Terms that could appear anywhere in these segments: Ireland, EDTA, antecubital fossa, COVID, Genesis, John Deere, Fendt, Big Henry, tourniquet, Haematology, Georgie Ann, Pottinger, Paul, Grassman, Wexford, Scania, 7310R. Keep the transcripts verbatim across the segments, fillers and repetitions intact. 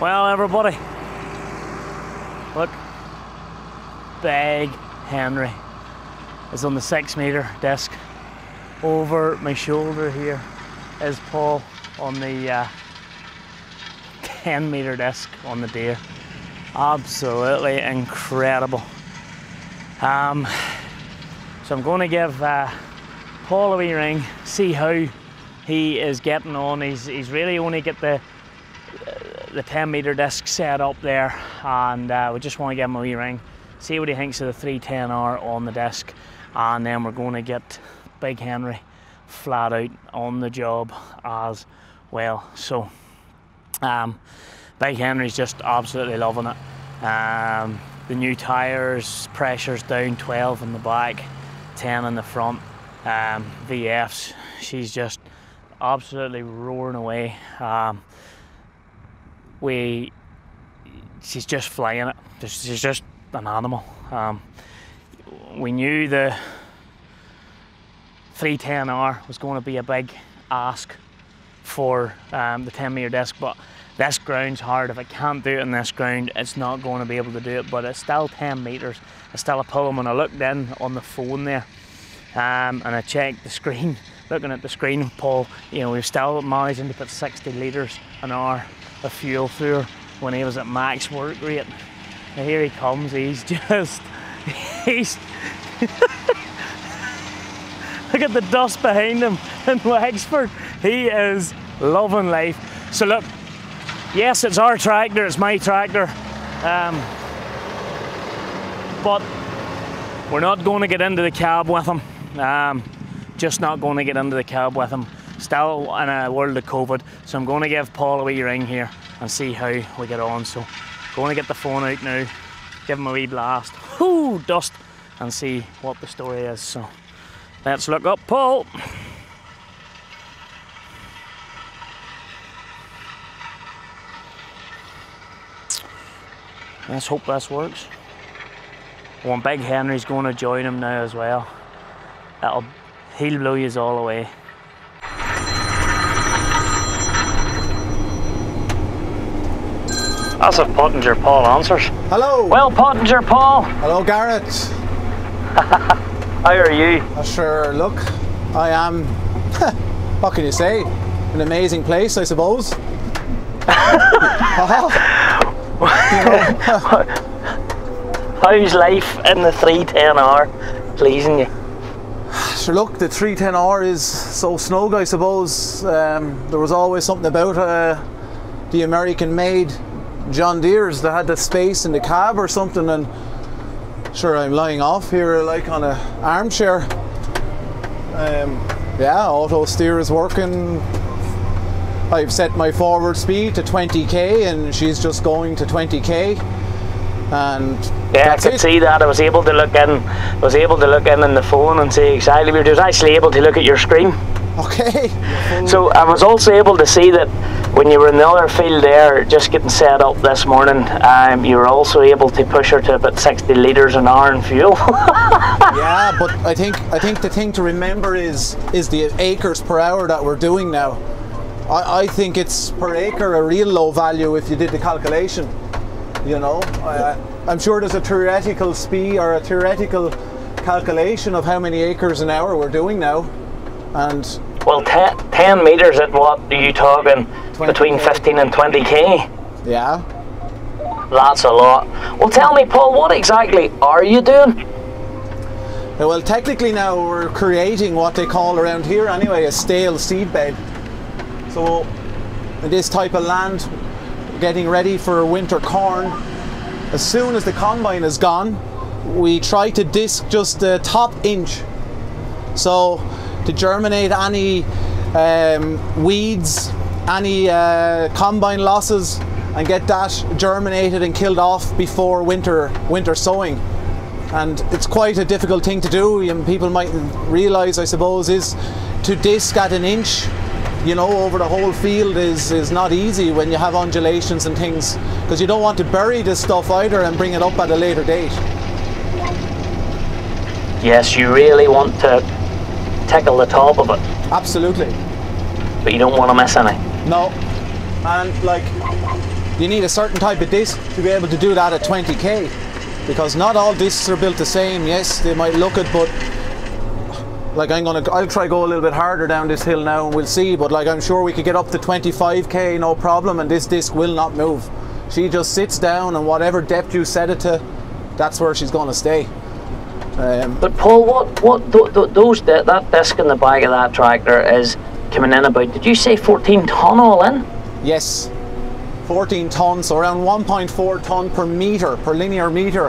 Well, everybody, look, Big Henry is on the six meter disc. Over my shoulder here is Paul on the uh, ten meter disc on the Deere. Absolutely incredible. Um, so I'm going to give uh, Paul a wee ring, see how he is getting on. He's, he's really only got the the ten meter disc set up there, and uh, we just want to give him a wee ring, see what he thinks of the three ten R on the disc, and then we're going to get Big Henry flat out on the job as well. So um, Big Henry's just absolutely loving it. Um, the new tires, pressure's down twelve in the back, ten in the front. um, V Fs, she's just absolutely roaring away. um, We, she's just flying it. She's just an animal. Um, we knew the three ten R was going to be a big ask for um, the ten meter disc, but this ground's hard. If it can't do it in this ground, it's not going to be able to do it, but it's still ten meters. It's still a pull. When I looked in on the phone there, um, and I checked the screen, looking at the screen, Paul, you know, we've still managing to put sixty litres an hour of fuel through when he was at max work rate. And here he comes, he's just, he's, look at the dust behind him in Wexford. He is loving life. So look, yes, it's our tractor, it's my tractor, um, but we're not going to get into the cab with him. Um, just not going to get into the cab with him. Still in a world of COVID, so I'm going to give Paul a wee ring here and see how we get on. So I'm going to get the phone out now, give him a wee blast, whoo, dust, and see what the story is. So let's look up Paul. Let's hope this works. Well, and Big Henry's going to join him now as well. That'll, he'll blow you all away. That's if Pottinger Paul answers. Hello! Well, Pottinger Paul! Hello, Garrett! How are you? I sure look, I am, what can you say, an amazing place, I suppose. How's life in the three ten R pleasing you? Sure look, the three ten R is so snug, I suppose. Um, there was always something about uh, the American-made John Deere's that had the space in the cab or something, and sure I'm lying off here like on an armchair. Um, yeah, auto steer is working. I've set my forward speed to twenty K and she's just going to twenty K, and yeah, I could it. see that. I was able to look in, was able to look in on the phone and see exactly. I was actually able to look at your screen. Okay. So I was also able to see that when you were in the other field there, just getting set up this morning, um, you were also able to push her to about sixty litres an hour in fuel. Yeah, but I think I think the thing to remember is is the acres per hour that we're doing now. I, I think it's per acre a real low value if you did the calculation. You know, I, I'm sure there's a theoretical speed or a theoretical calculation of how many acres an hour we're doing now. And well, ten, ten meters at what are you talking? Between fifteen and twenty k. Yeah, that's a lot. Well, tell me, Paul, what exactly are you doing? Well, technically now we're creating what they call around here anyway a stale seed bed. So this type of land, getting ready for winter corn. As soon as the combine is gone, we try to disc just the top inch. So to germinate any um, weeds, any uh, combine losses, and get that germinated and killed off before winter winter sowing. And it's quite a difficult thing to do, and people mightn't realise, I suppose, is to disc at an inch, you know, over the whole field is, is not easy when you have undulations and things, because you don't want to bury this stuff either and bring it up at a later date. Yes, you really want to tickle the top of it. Absolutely. But you don't want to miss any. No. And like, You need a certain type of disc to be able to do that at twenty K, because not all discs are built the same. Yes, they might look it, but like I'm gonna, I'll try go a little bit harder down this hill now and we'll see, but like I'm sure we could get up to twenty-five K no problem, and this disc will not move. She just sits down, and whatever depth you set it to, that's where she's gonna stay. Um, but Paul, what what th th those th that disc in the back of that tractor is coming in about, did you say fourteen ton all in? Yes, fourteen tons, so around one point four ton per meter, per linear meter,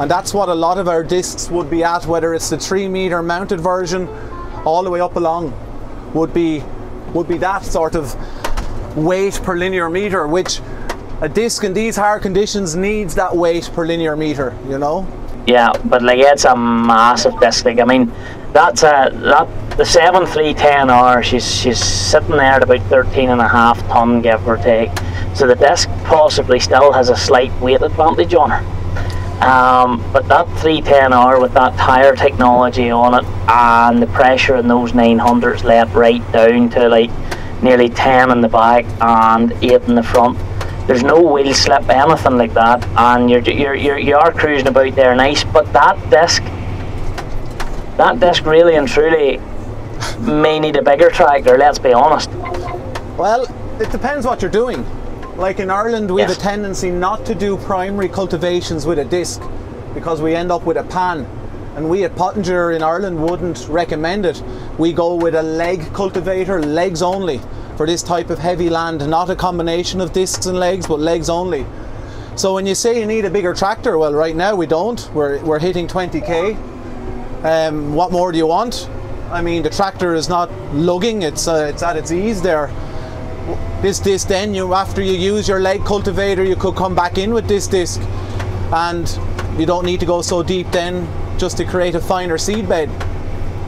and that's what a lot of our discs would be at, whether it's the three meter mounted version all the way up along, would be would be that sort of weight per linear meter, which a disc in these hard conditions needs that weight per linear meter, you know. Yeah, but like it's a massive disc. Like I mean, that's a that the seven three ten R. She's she's sitting there at about thirteen and a half ton, give or take. So the disc possibly still has a slight weight advantage on her. Um, but that three ten R with that tire technology on it and the pressure in those nine hundreds let right down to like nearly ten in the back and eight in the front. There's no wheel slip, anything like that, and you're you're you're you are cruising about there, nice. But that disc, that disc really and truly may need a bigger tractor. Let's be honest. Well, it depends what you're doing. Like in Ireland, we yes. have a tendency not to do primary cultivations with a disc because we end up with a pan, and we at Pottinger in Ireland wouldn't recommend it. We go with a leg cultivator, legs only, for this type of heavy land, not a combination of discs and legs, but legs only. So when you say you need a bigger tractor, well, right now we don't. We're, we're hitting twenty K. Um, what more do you want? I mean, the tractor is not lugging, it's, uh, it's at its ease there. This disc then, you, after you use your leg cultivator, you could come back in with this disc, and you don't need to go so deep then just to create a finer seedbed.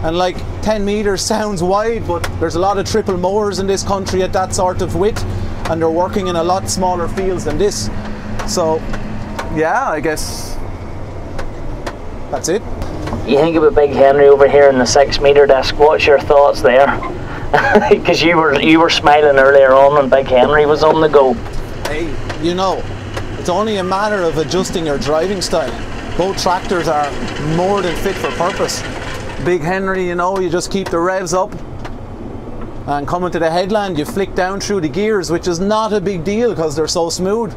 And like ten meters sounds wide, but there's a lot of triple mowers in this country at that sort of width, and they're working in a lot smaller fields than this. So yeah, I guess that's it. You think of a Big Henry over here in the six meter disc, what's your thoughts there? Because you were you were smiling earlier on when Big Henry was on the go. Hey, you know, it's only a matter of adjusting your driving style. Both tractors are more than fit for purpose. Big Henry, you know, you just keep the revs up, and coming to the headland you flick down through the gears, which is not a big deal because they're so smooth,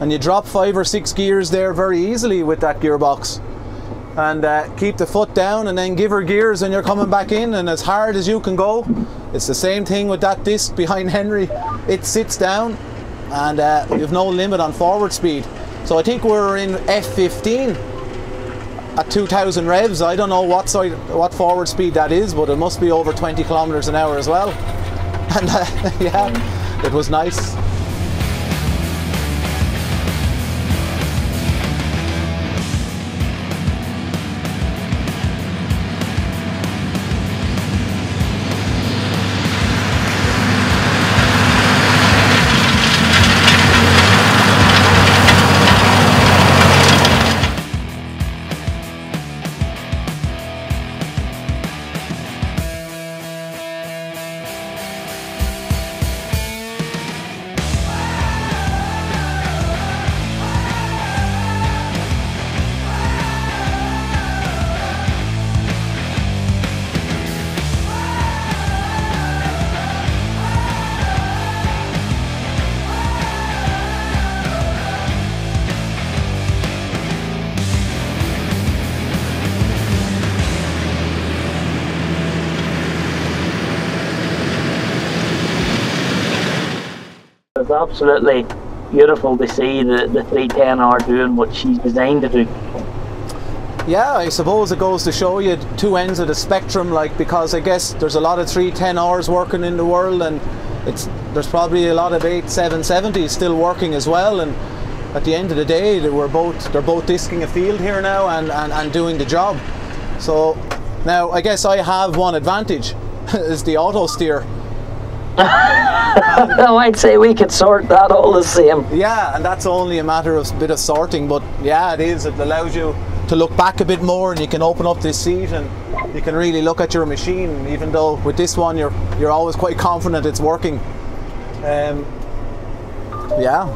and you drop five or six gears there very easily with that gearbox, and uh, keep the foot down and then give her gears and you're coming back in, and as hard as you can go. It's the same thing with that disc behind Henry. It sits down, and uh, you have no limit on forward speed. So I think we're in F fifteen at two thousand revs. I don't know what side, what forward speed that is, but it must be over twenty kilometers an hour as well. And uh, yeah, it was nice. It's absolutely beautiful to see the, the three ten R doing what she's designed to do. Yeah, I suppose it goes to show you two ends of the spectrum, like, because I guess there's a lot of three ten Rs working in the world, and it's there's probably a lot of eight seven seventies still working as well, and at the end of the day they were both they're both disking a field here now and, and, and doing the job. So now I guess I have one advantage is the auto steer. No, I'd say we could sort that all the same. Yeah, and that's only a matter of a bit of sorting, but yeah, it is. It allows you to look back a bit more, and you can open up this seat and you can really look at your machine, even though with this one you're you're always quite confident it's working. Um, yeah,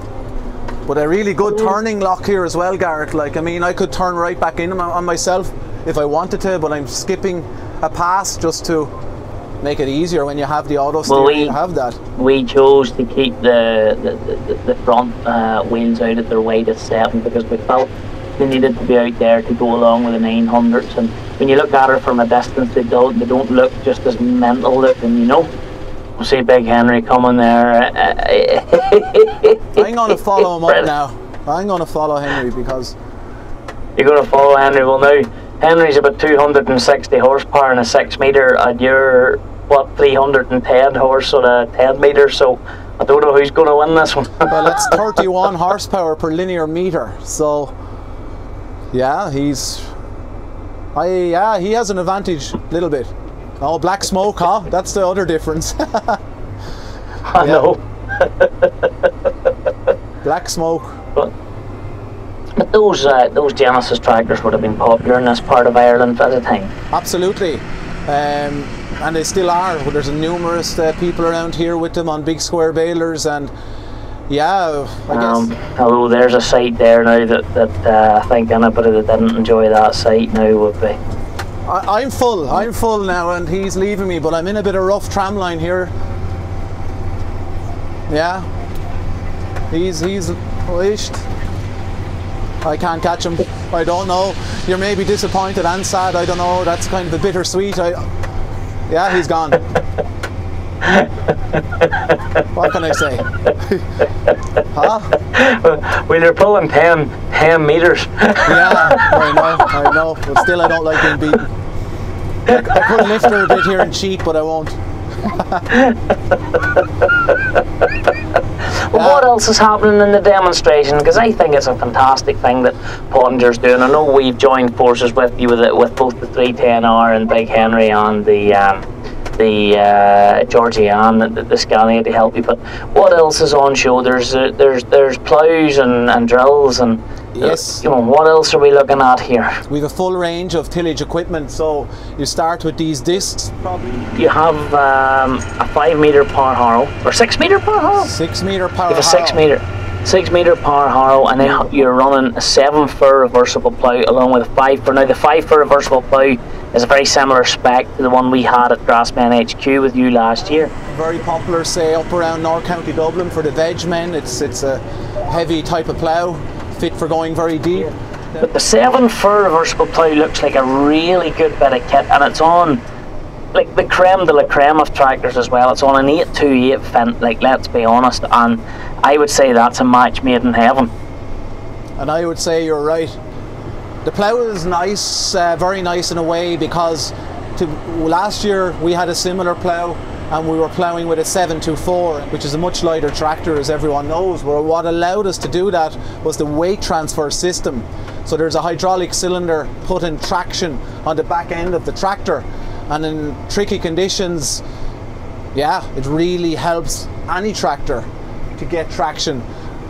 But a really good turning lock here as well, Garrett. Like, I mean, I could turn right back in on myself if I wanted to, but I'm skipping a pass just to make it easier when you have the auto steering. Well, we, you have that. We chose to keep the the, the, the front uh, wheels out at their widest setting because we felt they needed to be out there to go along with the nine hundreds. And when you look at her from a distance, they don't, they don't look just as mental looking, you know. We'll see Big Henry coming there. I'm going to follow him up now. I'm going to follow Henry because... You're going to follow Henry? Well, now, Henry's about two hundred sixty horsepower and a six metre, and you're, what, three hundred ten horse on a ten metre, so I don't know who's going to win this one. Well, it's thirty-one horsepower per linear metre, so... Yeah, he's... I, yeah, he has an advantage, a little bit. Oh, black smoke, huh? That's the other difference. I know. Black smoke. But, but those uh, those Genesis tractors would have been popular in this part of Ireland at the time. Absolutely. Um, and they still are. There's numerous uh, people around here with them on big square balers and... Yeah, I um, guess. Although there's a site there now that, that uh, I think anybody that didn't enjoy that site now would be... I, I'm full, I'm full now and he's leaving me, but I'm in a bit of rough tram line here. Yeah. He's, he's pushed. I can't catch him. I don't know. You're maybe disappointed and sad, I don't know. That's kind of a bittersweet. I, yeah, he's gone. What can I say? Huh? Well, they're pulling ten, ten metres. Yeah, I know, I know. But still, I don't like being beaten. I, I could lift her a bit here and cheat, but I won't. Well, uh, what else is happening in the demonstration? Because I think it's a fantastic thing that Pottinger's doing. I know we've joined forces with you with, it, with both the three ten R and Big Henry on the... Um, the uh, Georgie Ann, the, the Scania to help you, but what else is on show? There's uh, there's there's ploughs and, and drills and yes. You know, what else are we looking at here? We have a full range of tillage equipment, so you start with these discs. Probably. You have um, a five metre power harrow, or six metre power harrow? Six metre power harrow. You have a six metre, six metre power harrow, and then you're running a seven furrow reversible plough along with a five furrow. Now the five furrow reversible plough is a very similar spec to the one we had at Grassman H Q with you last year. Very popular, say, up around North County Dublin for the veg men. It's, it's a heavy type of plough, fit for going very deep. Yeah. But the seven furrow reversible plough looks like a really good bit of kit, and it's on, like, the creme de la creme of tractors as well. It's on an eight twenty-eight Fendt, like, let's be honest, and I would say that's a match made in heaven. And I would say you're right. The plough is nice, uh, very nice in a way, because to, last year we had a similar plough and we were ploughing with a seven twenty-four, which is a much lighter tractor, as everyone knows. Well, what allowed us to do that was the weight transfer system. So there's a hydraulic cylinder put in traction on the back end of the tractor, and in tricky conditions, yeah, it really helps any tractor to get traction.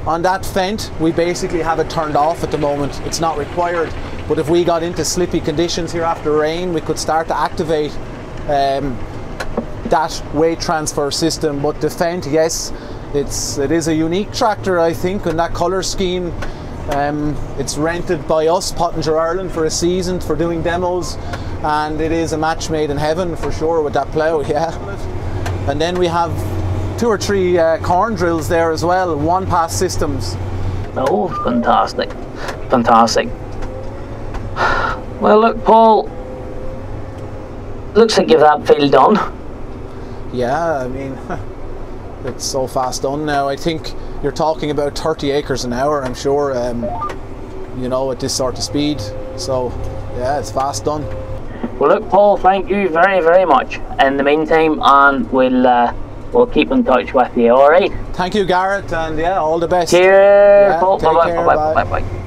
On that Fendt, we basically have it turned off at the moment. It's not required, but if we got into slippy conditions here after rain, we could start to activate um, that weight transfer system. But the Fendt, yes, it's, it is a unique tractor, I think, in that colour scheme. Um, it's rented by us, Pottinger Ireland, for a season, for doing demos, and it is a match made in heaven, for sure, with that plough, yeah. And then we have two or three uh, corn drills there as well, one pass systems. Oh, fantastic, fantastic. Well, look, Paul, looks like you've that field done. Yeah, I mean, it's so fast done now. I think you're talking about thirty acres an hour, I'm sure, um, you know, at this sort of speed. So, yeah, it's fast done. Well, look, Paul, thank you very, very much. In the meantime, and we'll... Uh, We'll keep in touch with you, alright? Thank you, Garrett, and yeah, all the best. Cheers! Yeah, bye, bye, bye, bye, bye, bye, bye.